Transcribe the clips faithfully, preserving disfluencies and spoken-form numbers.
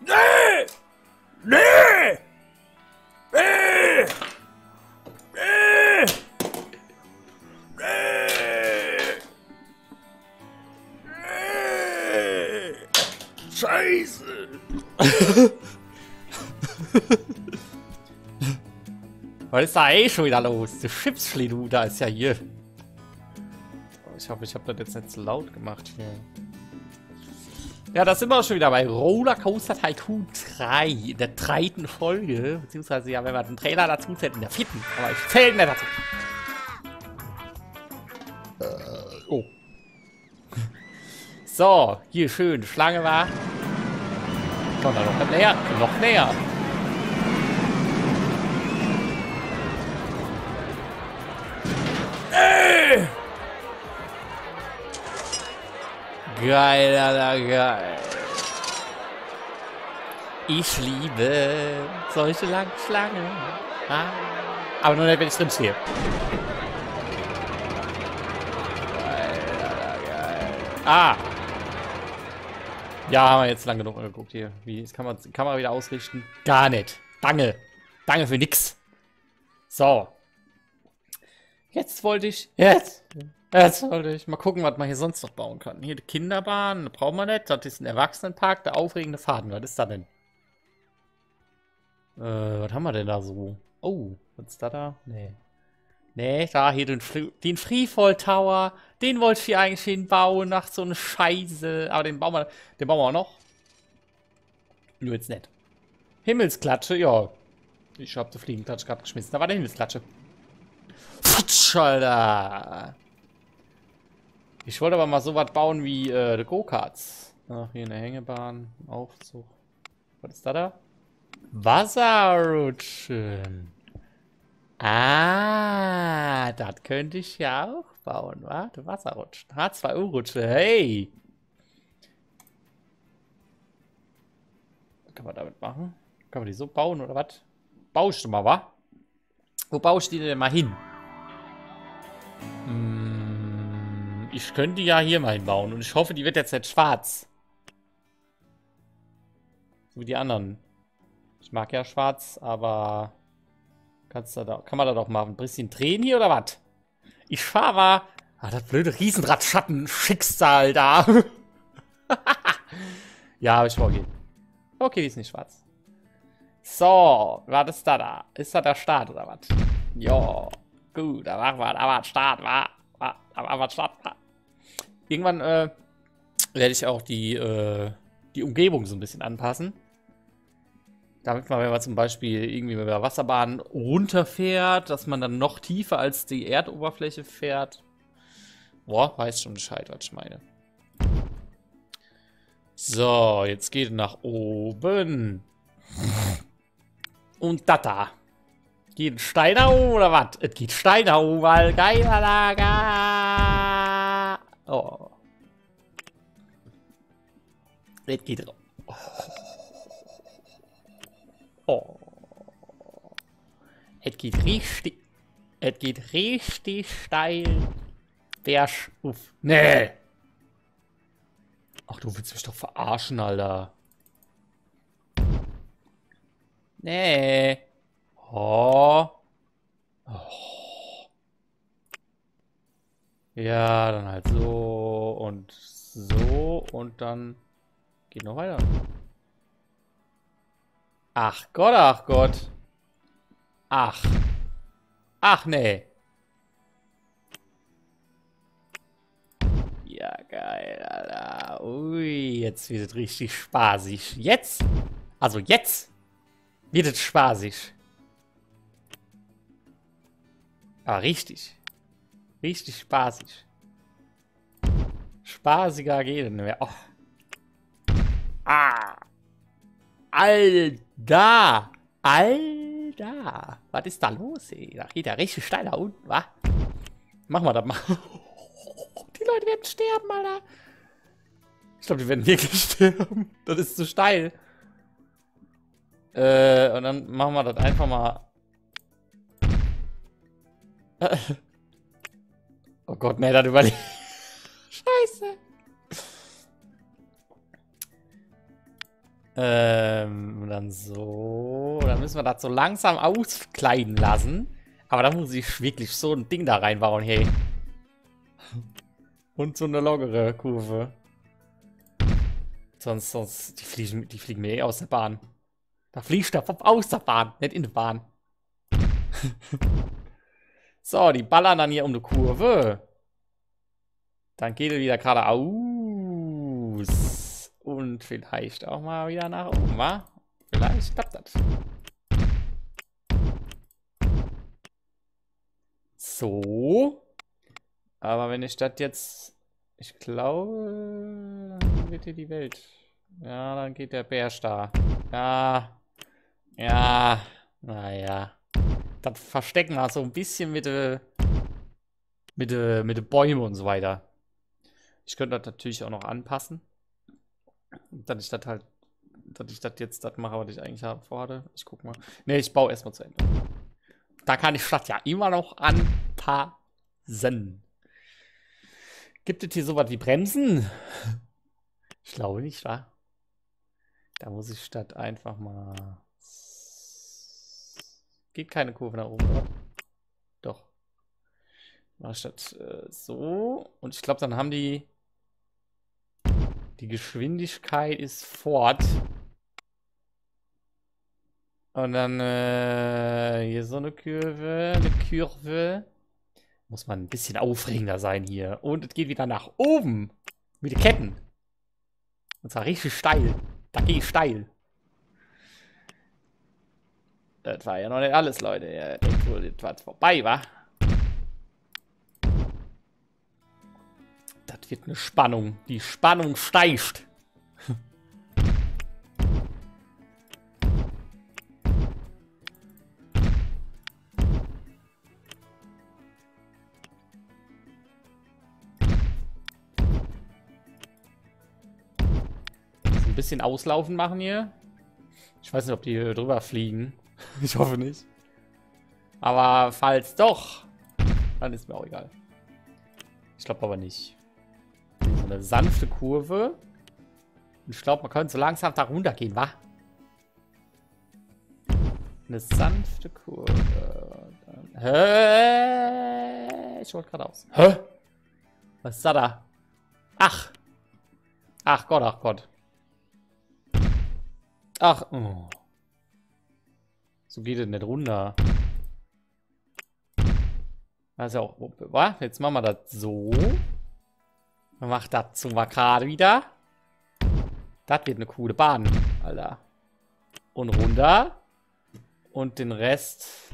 Nee! Nee! Nee! Nee! Nee! Nee! Scheiße! Was ist da eh schon wieder los? Der Chipsfliduda ist ja hier. Ich hoffe, ich habe das jetzt nicht so laut gemacht hier. Ja, das sind wir schon wieder bei RollerCoaster Tycoon drei, in der dritten Folge. Beziehungsweise, ja, wenn wir den Trailer dazu zählen, in der vierten. Aber ich zähle nicht dazu. Äh, oh. So, hier schön. Schlange war. Kommt da noch näher. Noch näher. Ey! Geil, Alter, geil. Ich liebe solche langen Schlangen. Ah. Aber nur nicht, wenn ich drin stehe. Geil, Alter, geil. Ah! Ja, haben wir jetzt lang genug angeguckt hier. Wie kann man die Kamera wieder ausrichten? Gar nicht. Danke. Danke für nix. So. Jetzt wollte ich. Jetzt! Jetzt wollte ich mal gucken, was man hier sonst noch bauen kann. Hier die Kinderbahn, das brauchen wir nicht. Das ist ein Erwachsenenpark, der aufregende Faden. Was ist da denn? Äh, was haben wir denn da so? Oh, was ist da da? Nee. Nee, da hier den, den Freefall Tower. Den wollte ich hier eigentlich hinbauen, nach so eine Scheiße. Aber den bauen wir, den bauen wir auch noch. Nur jetzt nicht. Himmelsklatsche, ja. Ich habe die Fliegenklatsche gerade geschmissen. Da war der Himmelsklatsche. Putsch, Alter. Ich wollte aber mal so was bauen wie äh, die Go-Karts. Ach, hier eine Hängebahn, Aufzug. Was ist da da? Wasserrutschen. Ah, das könnte ich ja auch bauen, wa? Die Wasserrutschen. H zwei O-Rutsche, hey! Was kann man damit machen? Kann man die so bauen oder was? Baust du mal, wa? Wo baust du die denn mal hin? Ich könnte ja hier mal hinbauen und ich hoffe, die wird jetzt nicht schwarz. So wie die anderen. Ich mag ja schwarz, aber kannst du da, kann man da doch mal ein bisschen drehen hier oder was? Ich fahre mal. Ah, das blöde Riesenradschatten-Schicksal da. Ja, habe ich vorgehen. Okay, die ist nicht schwarz. So, was ist da da? Ist da der Start oder was? Ja, gut, da machen wir, da war Start, war. Aber Start. Irgendwann äh, werde ich auch die, äh, die Umgebung so ein bisschen anpassen. Damit man, wenn man zum Beispiel irgendwie mit der Wasserbahn runterfährt, dass man dann noch tiefer als die Erdoberfläche fährt. Boah, weiß schon Bescheid, was ich meine. So, jetzt geht nach oben. Und da da. Geht ein Stein nach oben oder was? Es geht Stein nach oben, weil geiler Lager. Oh. Es geht drauf. Oh. Es geht richtig. Es geht richtig steil. Der Schuff. Nee. Ach, du willst mich doch verarschen, Alter. Nee. Oh. Oh. Ja, dann halt so und so und dann geht noch weiter. Ach Gott, ach Gott. Ach. Ach nee. Ja, geil, Alter. Ui, jetzt wird es richtig spaßig. Jetzt? Also jetzt wird es spaßig. Ah, richtig. Richtig spaßig. Spaßiger geht nicht mehr. Oh. Ah. Alter. Alter. Was ist da los, ey? Da geht der richtig steil da unten, wa? Machen wir das mal. Die Leute werden sterben, Alter. Ich glaube, die werden wirklich sterben. Das ist zu steil. Äh, und dann machen wir das einfach mal. Oh Gott, nee, das überlebt. Scheiße. Ähm, dann so. Dann müssen wir das so langsam auskleiden lassen. Aber da muss ich wirklich so ein Ding da reinbauen, hey. Und so eine lockere Kurve. Sonst, sonst, die fliegen, die fliegen mir eh aus der Bahn. Da fliegt der Pop aus der Bahn, nicht in der Bahn. So, die ballern dann hier um eine Kurve. Dann geht er wieder geradeaus. Und vielleicht auch mal wieder nach oben, wa? Vielleicht klappt das. So. Aber wenn ich das jetzt... Ich glaube... Dann wird hier die Welt. Ja, dann geht der Bärsch da. Ja. Ja. Naja. Dann verstecken wir so ein bisschen mit den mit de, mit de Bäumen und so weiter. Ich könnte das natürlich auch noch anpassen. Dass ich das halt, dass ich das jetzt das mache, was ich eigentlich haben vorhatte. Ich guck mal. Ne, ich baue erstmal zu Ende. Da kann ich das ja immer noch anpassen. Gibt es hier sowas wie Bremsen? Ich glaube nicht, wa? Da muss ich statt einfach mal... Geht keine Kurve nach oben, oder? Doch. Mach statt äh, so. Und ich glaube, dann haben die... Die Geschwindigkeit ist fort. Und dann äh, hier so eine Kurve, eine Kurve. Muss man ein bisschen aufregender sein hier. Und es geht wieder nach oben. Mit den Ketten. Und zwar richtig steil. Da gehe ich steil. Das war ja noch nicht alles, Leute. Ja, das war jetzt vorbei, wa? Das wird eine Spannung. Die Spannung steigt. Ein bisschen auslaufen machen hier. Ich weiß nicht, ob die hier drüber fliegen. Ich hoffe nicht. Aber falls doch, dann ist mir auch egal. Ich glaube aber nicht. So eine sanfte Kurve. Und ich glaube, man könnte so langsam da runtergehen, wa? Eine sanfte Kurve. Dann, hä? Ich wollte gerade aus. Hä? Was ist da da? Ach. Ach Gott, ach Gott. Ach. Oh. So geht es nicht runter. Also auch. Jetzt machen wir das so. Man macht das zum gerade wieder. Das wird eine coole Bahn, Alter. Und runter. Und den Rest.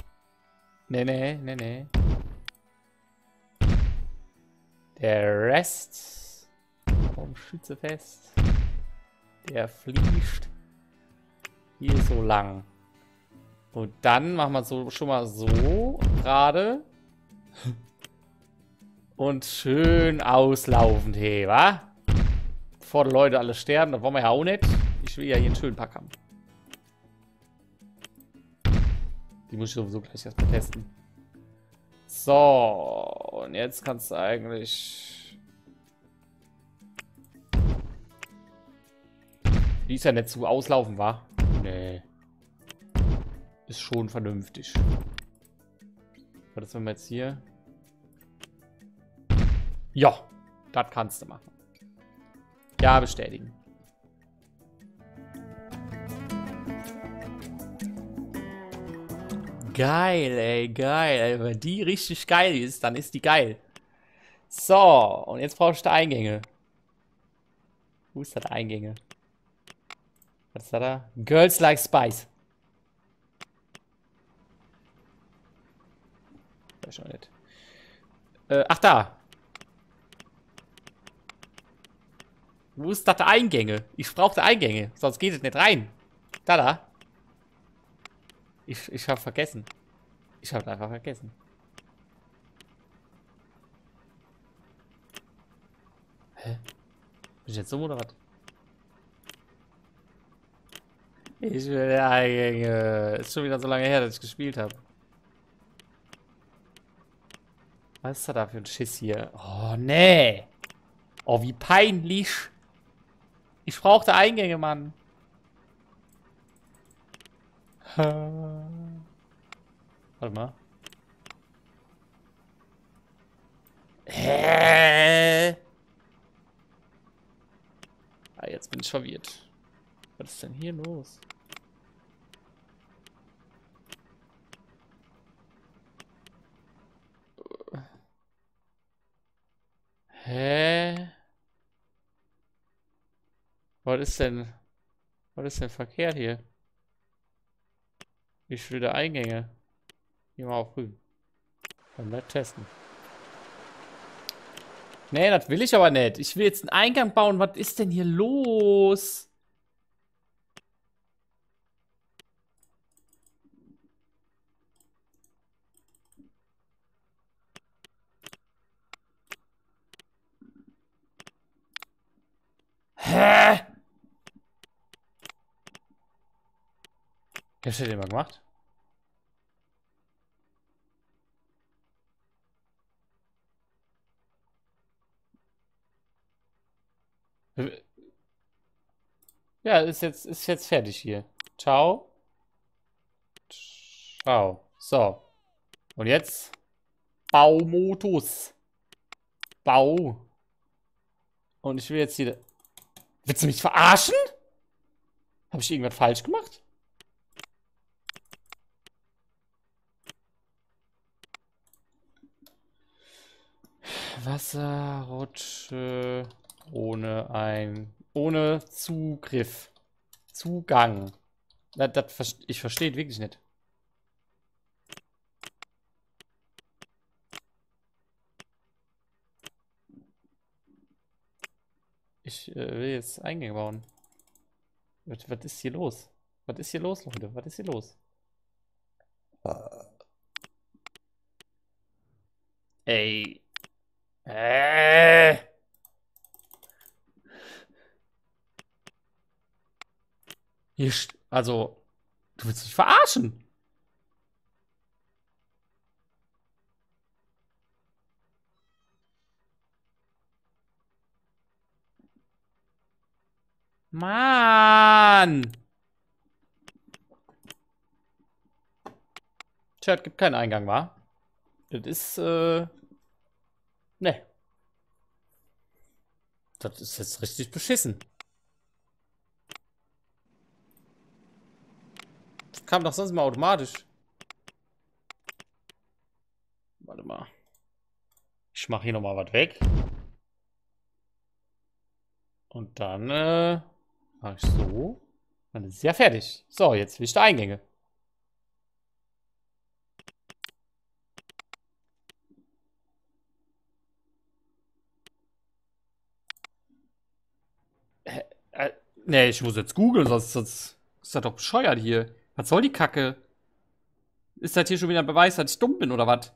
Nee, nee, nee, nee. Der Rest. Vom Schützefest. Der fliegt. Hier so lang. Und dann machen wir so schon mal so gerade. Und schön auslaufend, hey, wa? Bevor die Leute alle sterben, das wollen wir ja auch nicht. Ich will ja hier einen schönen Pack haben. Die muss ich sowieso gleich erstmal testen. So, und jetzt kannst du eigentlich... Die ist ja nicht zu auslaufen, wa? Nee. Ist schon vernünftig. Aber das machen wir jetzt hier. Ja, das kannst du machen. Ja, bestätigen. Geil, ey, geil. Ey, wenn die richtig geil ist, dann ist die geil. So, und jetzt brauche ich die Eingänge. Wo ist das Eingänge? Was ist das da? Girls Like Spice. Nicht. Äh, ach da. Wo ist das der Eingänge? Ich brauchte Eingänge, sonst geht es nicht rein. Da da. Ich, ich habe vergessen. Ich habe einfach vergessen. Hä? Bin ich jetzt so oder was? Ich will Eingänge. Ist schon wieder so lange her, dass ich gespielt habe. Was ist da für ein Schiss hier? Oh, nee. Oh, wie peinlich. Ich brauchte Eingänge, Mann. Warte mal. Hä? Ah, jetzt bin ich verwirrt. Was ist denn hier los? Hä? Was ist denn? Was ist denn verkehrt hier? Wie viele Eingänge? Gehen wir mal auf grün. Dann mal testen. Nee, das will ich aber nicht. Ich will jetzt einen Eingang bauen. Was ist denn hier los? Hä? Hast du den mal gemacht? Ja, ist jetzt, ist jetzt fertig hier. Ciao. Ciao. So. Und jetzt? Baumodus. Bau. Und ich will jetzt hier... Willst du mich verarschen? Habe ich irgendwas falsch gemacht? Wasserrutsche ohne ein... Ohne Zugriff. Zugang. Das, das, ich verstehe wirklich nicht. Ich äh, will jetzt Eingänge bauen. Was, was ist hier los? Was ist hier los, Leute? Was ist hier los? Ey. Äh. Hier, also, du willst mich verarschen. Mann! Chat gibt keinen Eingang, wa? Das ist, äh... ne. Das ist jetzt richtig beschissen. Das kam doch sonst mal automatisch. Warte mal. Ich mach hier nochmal was weg. Und dann, äh... mache ich so. Dann ist es ja fertig. So, jetzt will ich die Eingänge. Äh, äh, nee, ich muss jetzt googeln, sonst, sonst ist das doch bescheuert hier. Was soll die Kacke? Ist das hier schon wieder ein Beweis, dass ich dumm bin, oder was?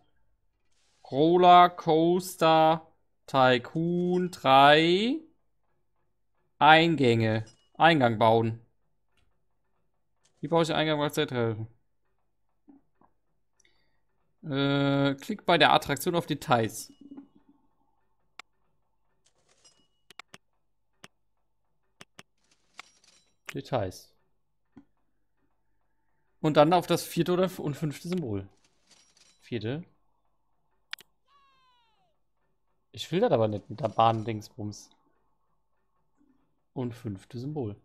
RollerCoaster Tycoon drei Eingänge. Eingang bauen. Wie baue ich den Eingang bei Zeitreifen? Äh, klick bei der Attraktion auf Details. Details. Und dann auf das vierte oder und fünfte Symbol. Vierte. Ich will das aber nicht mit der Bahn-Dingsbums. Und fünfte Symbol.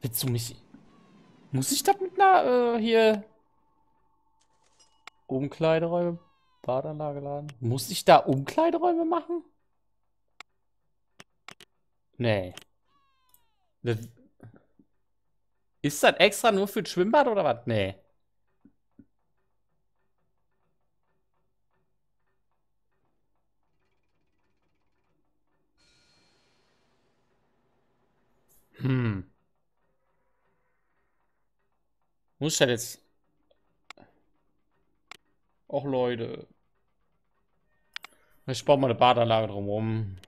Willst du mich... Muss ich das mit einer... Äh, hier... Umkleideräume... Badanlage laden? Muss ich da Umkleideräume machen? Nee. Das, ist das extra nur für das Schwimmbad oder was? Nee. Hm. Muss ich das jetzt... Och, Leute. Ich baue mal eine Badanlage drumherum.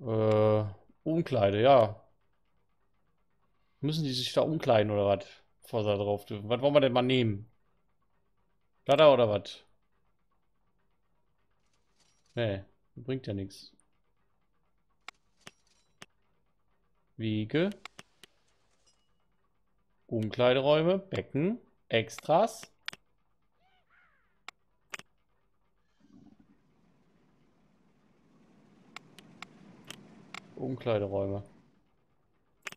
Äh, Umkleide, ja. Müssen die sich da umkleiden oder was? Bevor sie da drauf dürfen. Was wollen wir denn mal nehmen? Da, da oder was? Nee, bringt ja nichts. Wiege. Umkleideräume, Becken, Extras. Umkleideräume.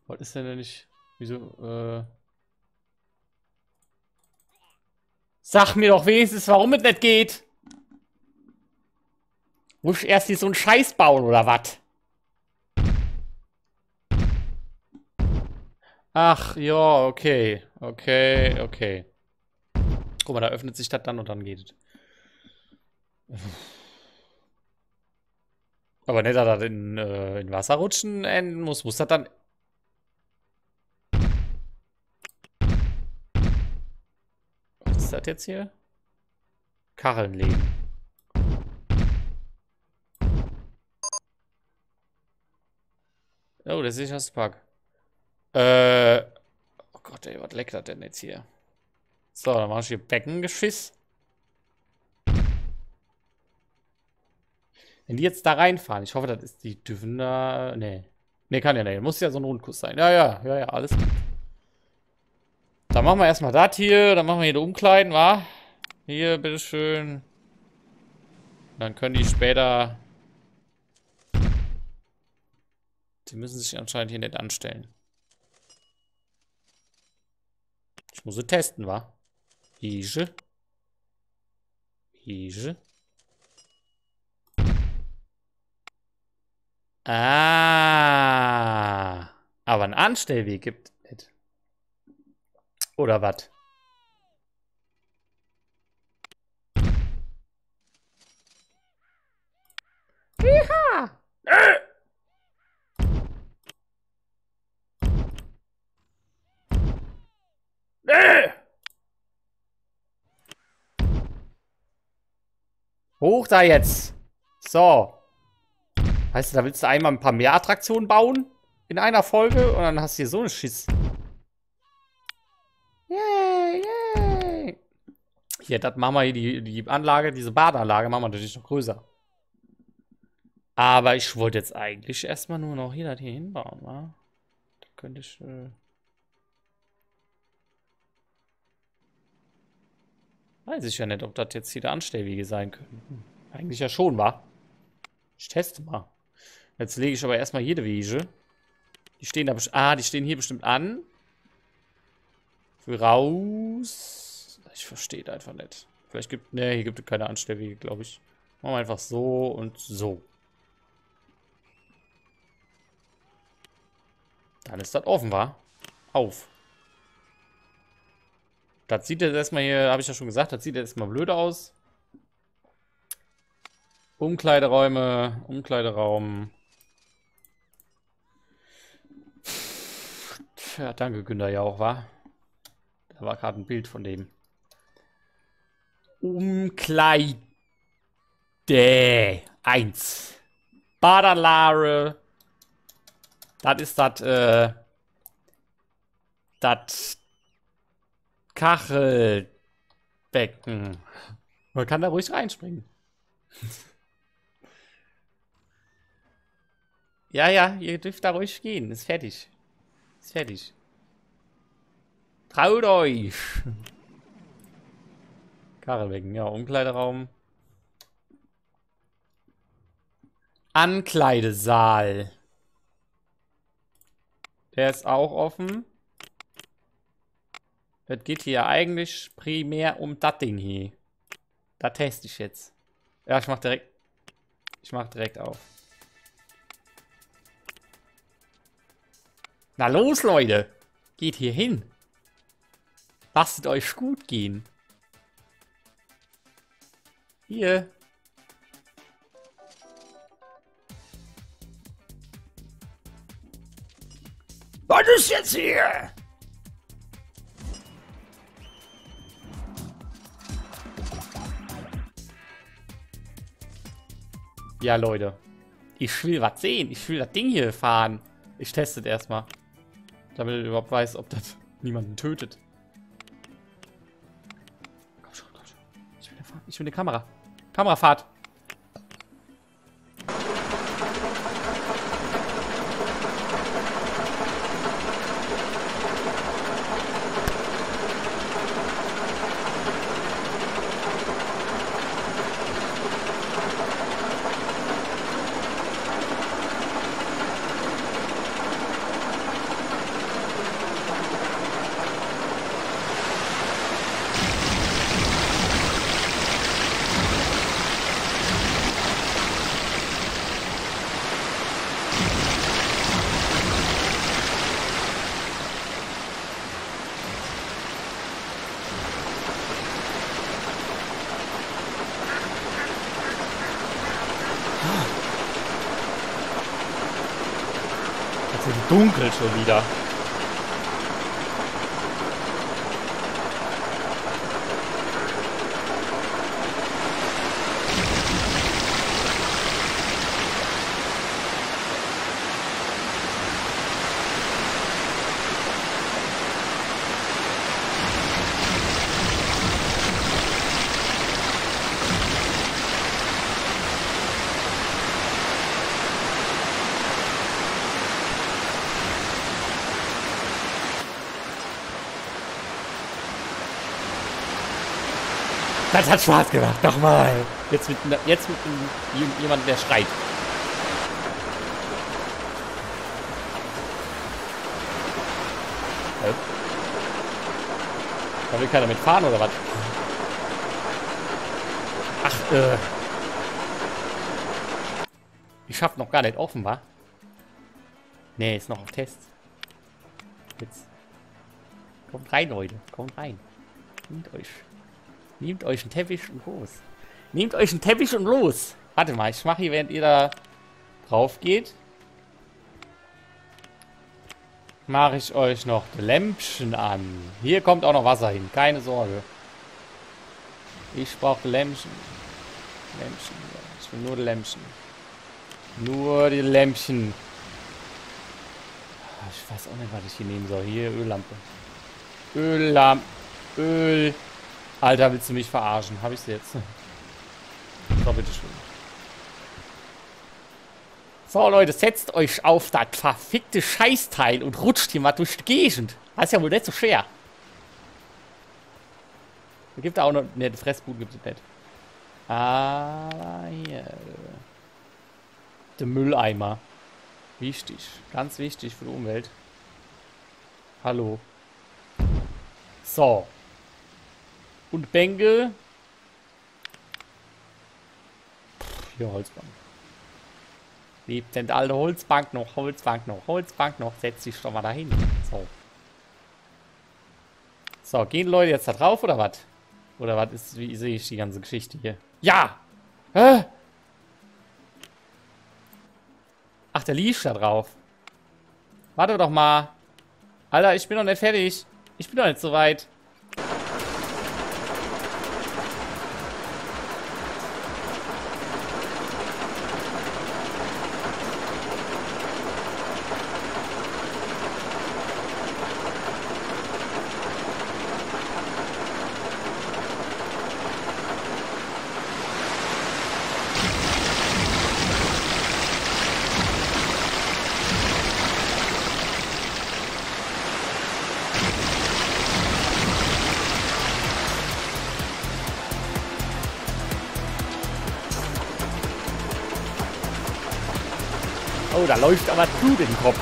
Was ist denn denn nicht? Wieso? Äh Sag mir doch wenigstens, warum es nicht geht. Muss ich erst hier so einen Scheiß bauen oder was? Ach, ja, okay. Okay, okay. Guck mal, da öffnet sich das dann und dann geht es. Aber nicht, dass das in, äh, in Wasserrutschen enden muss. Muss das dann... Was ist das jetzt hier? Kacheln legen. Oh, das ist das Pack. Äh... Oh Gott, ey, was leckt das denn jetzt hier? So, dann mache ich hier Beckengeschiss. Wenn die jetzt da reinfahren, ich hoffe, das ist die dürfen da. Nee. Nee, kann ja nicht. Muss ja so ein Rundkuss sein. Ja, ja, ja, ja, alles gut. Dann machen wir erstmal das hier. Dann machen wir hier Umkleiden, wa? Hier, bitteschön. Dann können die später. Die müssen sich anscheinend hier nicht anstellen. Ich muss sie testen, wa? Hige. Hige. Ah, aber einen Anstellweg gibt es nicht. Oder was? Ja. Äh. Äh. Hoch da jetzt. So. Weißt du, da willst du einmal ein paar mehr Attraktionen bauen in einer Folge und dann hast du hier so einen Schiss. Yay, yay. Hier, das machen wir hier, die, die Anlage, diese Badeanlage machen wir natürlich noch größer. Aber ich wollte jetzt eigentlich erstmal nur noch hier das hier hinbauen, wa? Da könnte ich... Äh Weiß ich ja nicht, ob das jetzt hier Anstellwege sein könnten. Eigentlich ja schon, wa? Ich teste mal. Jetzt lege ich aber erstmal jede Wege. Die stehen da bestimmt. Ah, die stehen hier bestimmt an. Für raus. Ich verstehe das einfach nicht. Vielleicht gibt. Ne, hier gibt es keine Anstellwege, glaube ich. Machen wir einfach so und so. Dann ist das offen, wa? Auf. Das sieht jetzt erstmal hier, habe ich ja schon gesagt, das sieht jetzt erstmal blöd aus. Umkleideräume, Umkleideraum. Ja, danke Günther, ja auch, wa? Da war gerade ein Bild von dem. Umkleide. eins. Badalare. Das ist das, äh, das Kachelbecken. Man kann da ruhig reinspringen. Ja, ja, ihr dürft da ruhig gehen. Ist fertig. Ist fertig. Traut euch! Karelbecken, ja, Umkleideraum. Ankleidesaal. Der ist auch offen. Das geht hier eigentlich primär um das Ding hier. Da teste ich jetzt. Ja, ich mach direkt. Ich mach direkt auf. Na los, Leute! Geht hier hin! Lasst es euch gut gehen! Hier! Was ist jetzt hier? Ja, Leute. Ich will was sehen. Ich will das Ding hier fahren. Ich teste es erstmal. Damit ich überhaupt weiß, ob das niemanden tötet. Komm schon, komm schon. Ich will eine Kamera. Kamerafahrt. dunkel schon wieder. Das hat Spaß gemacht, nochmal. Jetzt mit, jetzt mit jemandem, der schreit. Da will keiner mitfahren oder was? Ach, äh. Ich schaff noch gar nicht offen, wa? Nee, ist noch auf Test. Jetzt. Kommt rein, Leute. Kommt rein. Nehmt euch. Nehmt euch einen Teppich und los. Nehmt euch einen Teppich und los. Warte mal, ich mache hier, während ihr da drauf geht, mache ich euch noch die Lämpchen an. Hier kommt auch noch Wasser hin, keine Sorge. Ich brauche die Lämpchen. Lämpchen. Ich will nur die Lämpchen. Nur die Lämpchen. Ich weiß auch nicht, was ich hier nehmen soll. Hier, Öllampe. Öllampe. Öl. Alter, willst du mich verarschen? Hab ich sie jetzt? So, bitteschön. So, Leute, setzt euch auf das verfickte Scheißteil und rutscht hier mal durch die Gegend. Das ist ja wohl nicht so schwer. Da gibt da auch noch... Ne, die Fressbuden gibt es nicht. Ah, hier. Der Mülleimer. Wichtig. Ganz wichtig für die Umwelt. Hallo. So. Und Bengel. Pff, hier Holzbank. Lebt denn alte Holzbank noch, Holzbank noch, Holzbank noch. Setz dich doch mal dahin. So. So, gehen Leute jetzt da drauf oder was? Oder was ist, wie sehe ich die ganze Geschichte hier? Ja! Hä? Ach, der liegt da drauf. Warte doch mal. Alter, ich bin noch nicht fertig. Ich bin noch nicht so weit. Oh, da läuft aber Blut in den Kopf.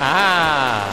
Ah.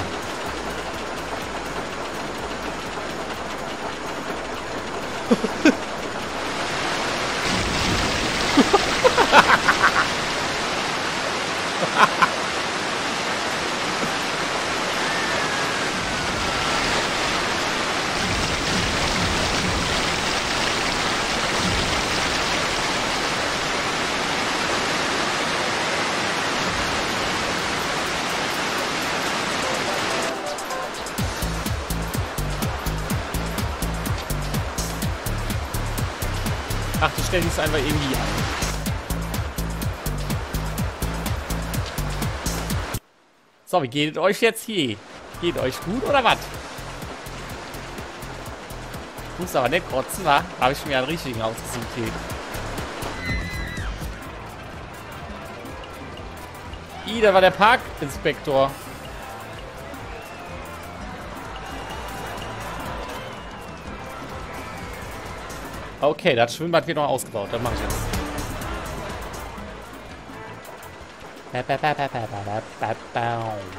Ach, die stellen es einfach irgendwie an. So, wie geht es euch jetzt hier? Geht euch gut oder was? Ich muss aber nicht kotzen, wa? Habe ich mir einen richtigen ausgesucht hier. Ih, da war der Parkinspektor. Okay, das Schwimmbad wird noch ausgebaut. Das mache ich jetzt.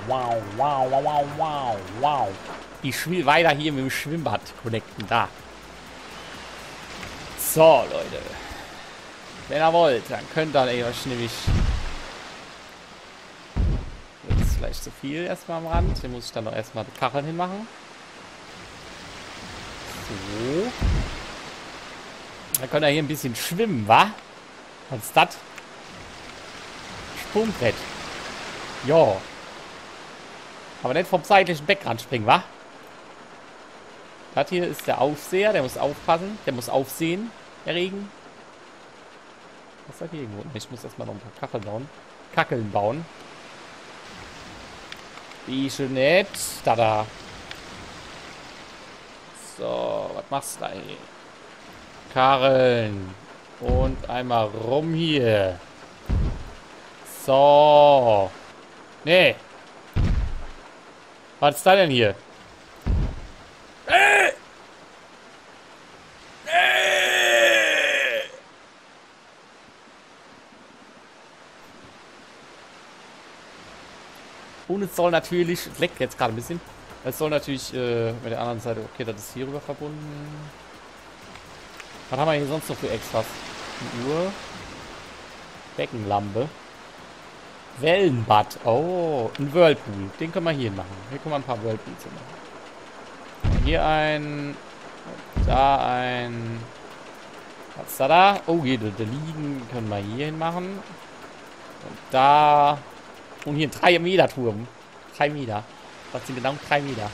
Wow, wow, wow, wow, wow. Ich will weiter hier mit dem Schwimmbad connecten. Da. So, Leute. Wenn ihr wollt, dann könnt ihr euch nämlich... Das ist vielleicht zu viel erstmal am Rand. Hier muss ich dann noch erstmal die Kacheln hinmachen. So. Dann könnt ihr hier ein bisschen schwimmen, wa? Was ist das? Sprungbrett. Ja. Aber nicht vom seitlichen Beckrand springen, wa? Das hier ist der Aufseher, der muss aufpassen. Der muss aufsehen, der Regen. Was ist das hier irgendwo? Ich muss erstmal noch ein paar Kacheln bauen. Kacheln bauen. Wie schön nett. Tada. So, was machst du da hier? Karren. Und einmal rum hier. So. Nee. Was ist da denn hier? Äh! Äh! Und es soll natürlich, es leckt jetzt gerade ein bisschen, es soll natürlich äh, mit der anderen Seite, okay, das ist hier rüber verbunden. Was haben wir hier sonst noch für Extras? Eine Uhr. Deckenlampe. Wellenbad. Oh, ein Whirlpool. Den können wir hier machen. Hier können wir ein paar Whirlpools machen. Hier ein. Da ein. Was ist da da? Oh, hier, da liegen. Können wir hier hin machen. Und da. Und hier ein drei Meter Turm. drei Meter. Was sind genau drei Meter?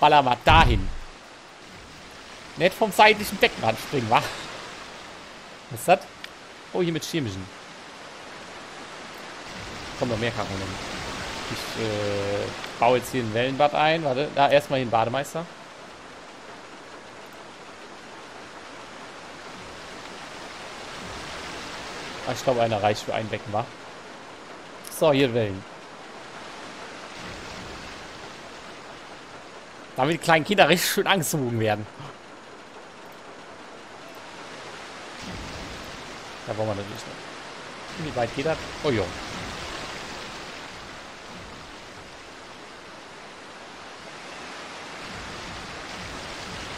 Baller mal dahin. Nicht vom seitlichen Beckrand springen, wa? Was ist das? Oh, hier mit chemischen. Kommt noch mehr Kacheln. Ich äh, baue jetzt hier ein Wellenbad ein. Warte, da erstmal hier ein Bademeister. Ah, ich glaube, einer reicht für ein Becken, wa? So, hier Wellen. Damit die kleinen Kinder richtig schön angezogen werden. Da wollen wir natürlich nicht. Wie weit geht das? Oh jo.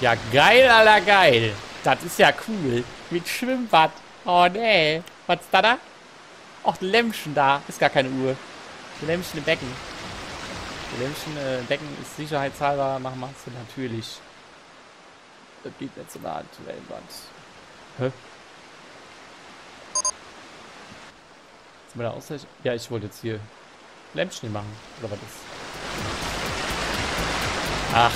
Ja, geil, Alter, geil. Das ist ja cool. Mit Schwimmbad. Oh, nee. Was ist da da? Ach, ein Lämpchen da. Ist gar keine Uhr. Ein Lämpchen im Becken. Ein Lämpchen äh, im Becken ist sicherheitshalber. Machen wir es natürlich. Das geht nicht so nah an die Wellenwand. Hä? Ja, ich wollte jetzt hier Lämpchen machen. Oder was ist? Ach.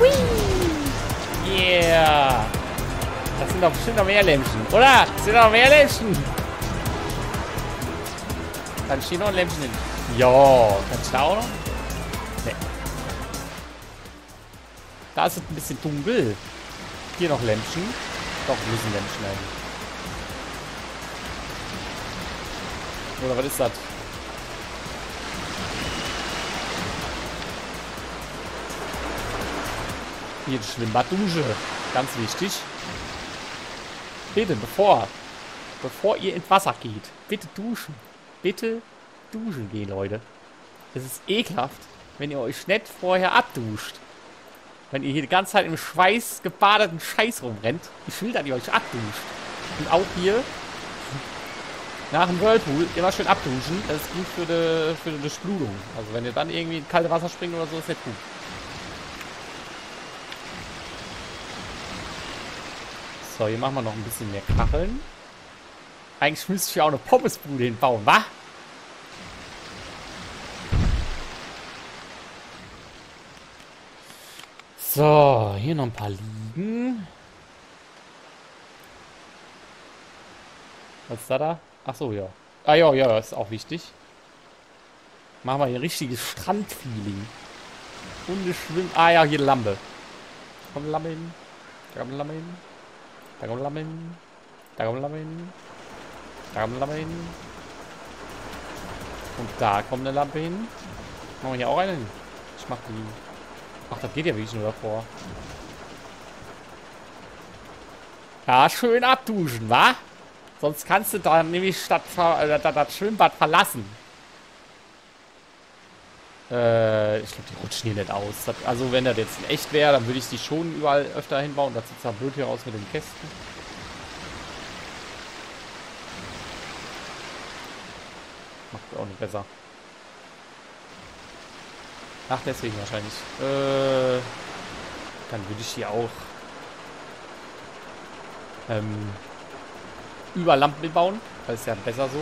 Whee! Yeah! Das sind doch bestimmt noch mehr Lämpchen. Oder? Das sind noch mehr Lämpchen! Dann steht noch ein Lämpchen hin. Ja, kannst du da auch noch? Da ist es ein bisschen dunkel. Hier noch Lämpchen. Doch, müssen Lämpchen ein. Oder was ist das? Hier Schwimmbad-Dusche. Ganz wichtig. Bitte, bevor, bevor ihr ins Wasser geht, bitte duschen. Bitte duschen gehen, Leute. Es ist ekelhaft, wenn ihr euch nicht vorher abduscht. Wenn ihr hier die ganze Zeit im Schweiß gebadeten Scheiß rumrennt. Ich will, dass ihr euch abduscht. Und auch hier nach dem Whirlpool immer schön abduschen. Das ist gut für die, für die Durchblutung. Also wenn ihr dann irgendwie in kalte Wasser springt oder so, ist das gut. So, hier machen wir noch ein bisschen mehr Kacheln. Eigentlich müsste ich ja auch eine Pommesbude hinbauen, wa? So, hier noch ein paar liegen. Was ist da da? Achso, ja. Ah ja, ja, ist auch wichtig. Machen wir hier ein richtiges Strandfeeling. Und schwimmen. Ah ja, hier Lampe. Da kommt Lampe hin. Da kommt Lampe hin. Da kommt Lampe hin. Da kommt Lampe hin. Da kommt Lampe hin. Und da kommt eine Lampe hin. Machen wir hier auch eine hin. Ich mach die. Ach, das geht ja wirklich nur davor. Ja, schön abduschen, wa? Sonst kannst du da nämlich statt äh, das Schwimmbad verlassen. Äh, ich glaube, die rutschen hier nicht aus. Das, also, wenn das jetzt in echt wäre, dann würde ich die schon überall öfter hinbauen. Das sieht zwar blöd hier aus mit den Kästen. Macht auch nicht besser. Ach, deswegen wahrscheinlich. Äh, dann würde ich hier auch ähm, über Lampen bauen. Das ist ja besser so.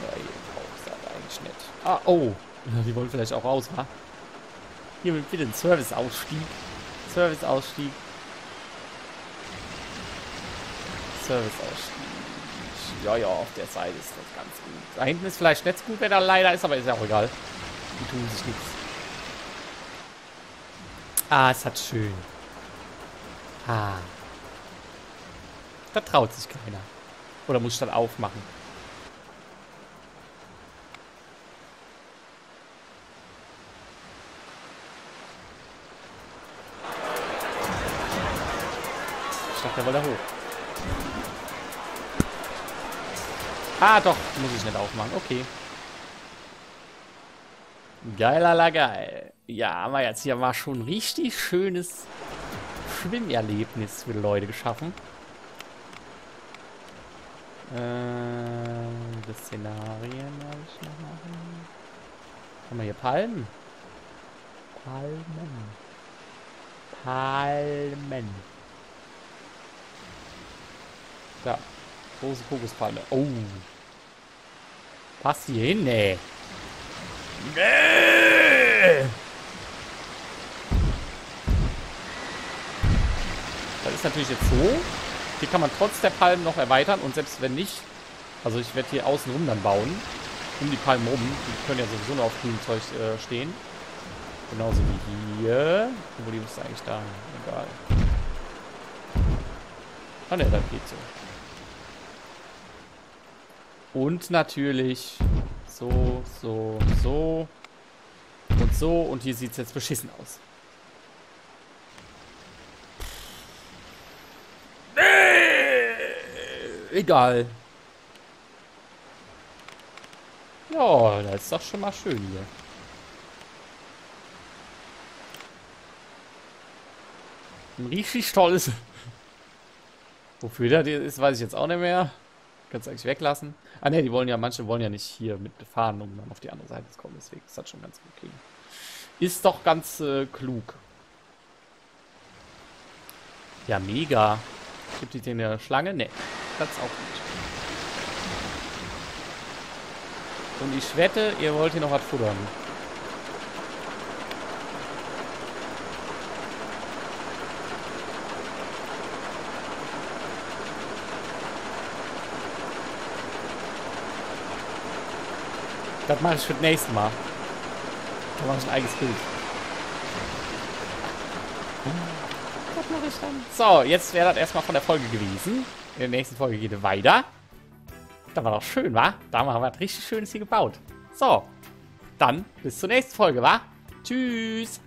Ja, hier brauchst du aber eigentlich nicht. Ah, oh. Die wollen vielleicht auch raus, ha? Hier mit bitte einen Serviceausstieg. Serviceausstieg. Serviceausstieg. Ja, ja, auf der Seite ist das ganz gut. Da hinten ist vielleicht nicht so gut, wer da leider ist, aber ist ja auch egal. Die tun sich nichts. Ah, es hat schön. Ah. Da traut sich keiner. Oder muss ich dann aufmachen? Ich dachte, der wollte hoch. Ah, doch. Muss ich nicht aufmachen. Okay. Geilala geil. Ja, haben wir jetzt hier mal schon ein richtig schönes Schwimmerlebnis für die Leute geschaffen. Ähm, das Szenarien habe ich noch machen. Haben wir hier Palmen? Palmen. Palmen. Da. Große Kokospalme. Oh. Passt hier hin, ey. Nee. Das ist natürlich jetzt so. Hier kann man trotz der Palmen noch erweitern. Und selbst wenn nicht, also ich werde hier außen rum dann bauen. Um die Palmen rum. Die können ja sowieso nur auf grünem Zeug äh, stehen. Genauso wie hier. Wo die müsste eigentlich da. Egal. Ah ne, das geht so. Und natürlich so, so, so und so. Und hier sieht es jetzt beschissen aus. Nee, egal. Ja, das ist doch schon mal schön hier. Ein richtig tolles. Wofür das ist, weiß ich jetzt auch nicht mehr. Kannst du eigentlich weglassen. Ah ne, die wollen ja, manche wollen ja nicht hier mitfahren, um dann auf die andere Seite zu kommen. Deswegen ist das schon ganz gut klug. Ist doch ganz äh, klug. Ja, mega. Gibt die denn eine Schlange? Ne, das auch nicht. Und ich wette, ihr wollt hier noch was futtern. Das mache ich für das nächste Mal. Da mache ich ein eigenes Bild. Das mache ich dann. So, jetzt wäre das erstmal von der Folge gewesen. In der nächsten Folge geht es weiter. Das war doch schön, wa? Da haben wir was richtig Schönes hier gebaut. So, dann bis zur nächsten Folge, wa? Tschüss!